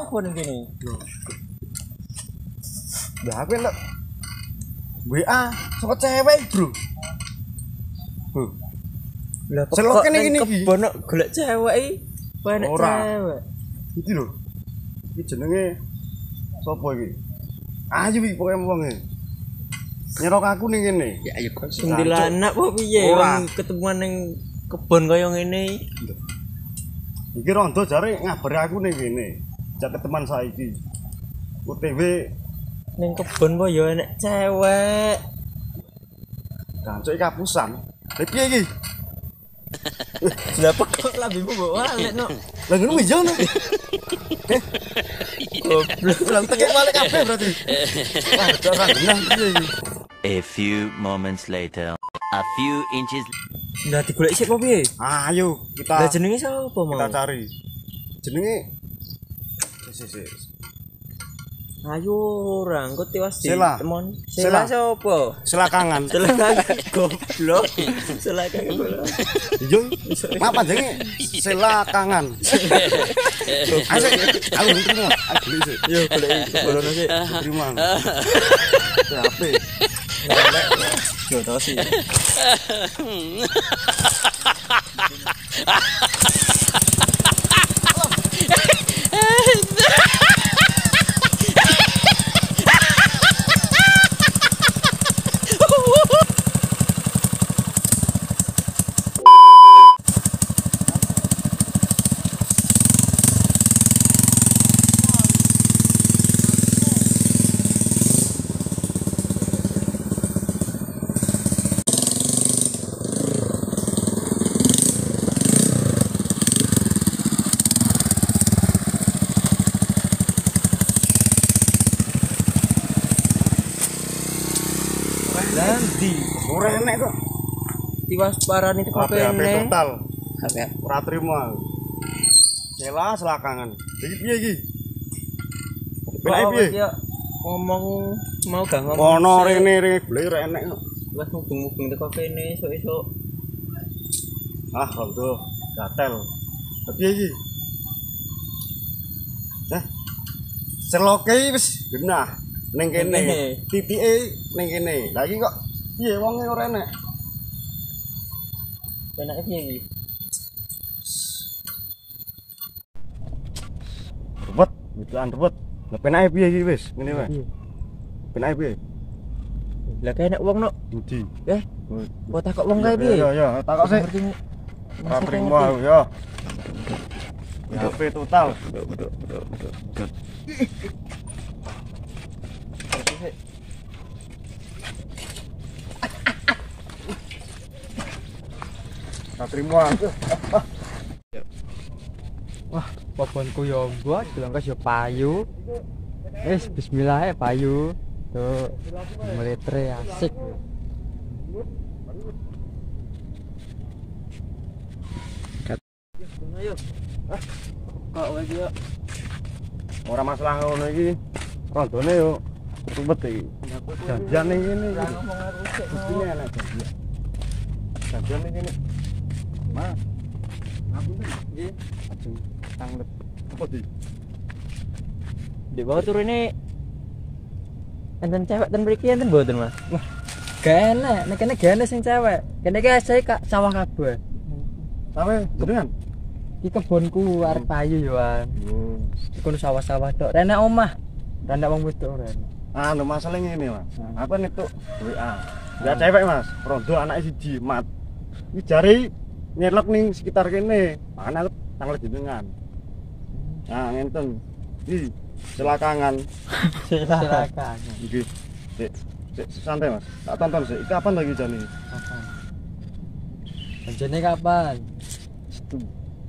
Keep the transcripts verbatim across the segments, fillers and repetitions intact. Aku nanti nih. Dah aku lek W A saka cewek, Bro. Bro. Lah kok ning kebon golek cewek iki penak cewek. Iki lho. Iki jenenge sapa iki? Ayu iki pokoke wonge. Nyerok aku ning kene. Ya ayo kok sendelanak opo piye? Ketemuan ning kebon kaya ngene. Iki rondo jare ngabari aku ning kene. Jak keteman saiki. O T W ning kebon po ya enek cewek. Gancuk iki kapusan. Lha piye iki? Lah kok labimu mbok walek no. Lah ngono mijau no. Goblok, ulang tekek balik kabeh berarti. Wah, ora nang piye iki. A few moments later. A few inches. Lah digolek sik opo piye? Ayo kita. Lah jenenge sapa mau? Kita cari. Jenenge sik sik. Ayo orang, kok tiwas temon. Sela sopo? Selakangan. Selakangan goblok. Selakangan goblok. Yo, apa jenenge? Selakangan. Asik, aku terima. Aku sih. Yo, boleh. Boleh nasi. Terima. Apa? Yo, tahu sih. Wasparan itu kok peneh. Total. Sampe ora trimo. Sela selakangan. Iki piye iki? Piye piye? Ngomong mau gak ngomong. Ono rene rene golek rek enek kok. Wes mubeng-mubeng teko kene esuk-esuk. Ah, rondo gatel. Piye iki? Hah? Celoke wis genah ning kene. Titike ning kene. Lah iki kok piye wonge ora enek? Enaknya piye iki? Rebet, wetan rebet. Lah penake piye iki wis ngene wae. Penake piye? Lah kaya nek wong nok ndi? Eh, kok takok wong kae piye? Yo yo, takok sik. Ora trimo aku yo. H P total. Betul, betul, betul. Terima kasih. Wah, babonku ya mbok, dilengkas ya payu. Wis bismillah ae payu. Tuh, meletre asik. Ayo. Ah, kok lagi ya. Ora masalah ngono iki. Rondone yo rupet iki. Janjane ngene iki. Mestine ana janji. Janjane ngene. Mas, ngapunten nggih. Ajeng tanglep. Apa di? Di bawah turune enten cewek ten mriki enten mboten, Mas? Wah, gana, nek kene gana sing cewek. Kene iki asih kak sawah kabeh. Sampe jenengan iki kebonku arep payu yo, Wan. Iki kono sawah-sawah tok. Rene omah. Rene wong wedok ora. Ah, lho masalah ngene, Mas. Aku niku W A. Ya cewek, Mas. Rondo anake siji, Mat. Iki jare nyelok ning sekitar kene, makane tanglet jenengan. Nah, ngenten. Iki selakangan. Selakangan. Nggih. Sik, sik santai, Mas. Tak tonton sik. Iki kapan lagi jane? Kapan? Janjane kapan? Setu.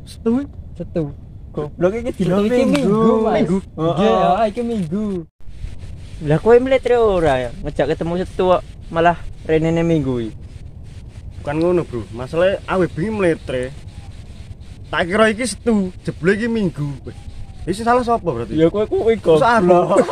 Setu? Setu. Goblok iki dino minggu, minggu. Nggih, heeh iki minggu. Lah kowe mletre ora ya? Ngejak ketemu setu kok malah renene minggu iki. Bukan ngono, Bro. Masalahe awe bingung meletre. Tak kira iki setu, jeble iki minggu. Wis salah sapa berarti? Ya kowe kuwi goblok.